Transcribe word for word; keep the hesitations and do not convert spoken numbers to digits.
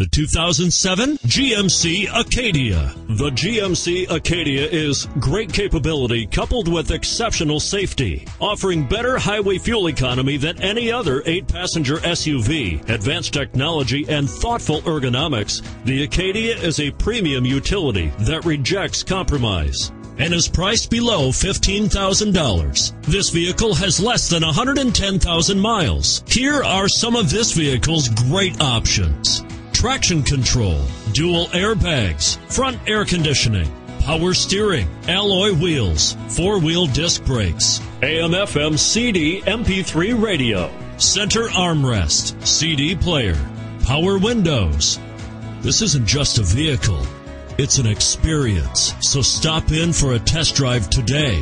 The two thousand seven G M C Acadia. The G M C Acadia is great capability coupled with exceptional safety, offering better highway fuel economy than any other eight passenger S U V. Advanced technology and thoughtful ergonomics, the Acadia is a premium utility that rejects compromise and is priced below fifteen thousand dollars. This vehicle has less than one hundred ten thousand miles. Here are some of this vehicle's great options: traction control, dual airbags, front air conditioning, power steering, alloy wheels, four-wheel disc brakes, A M F M C D M P three radio, center armrest, C D player, power windows. This isn't just a vehicle. It's an experience, so stop in for a test drive today.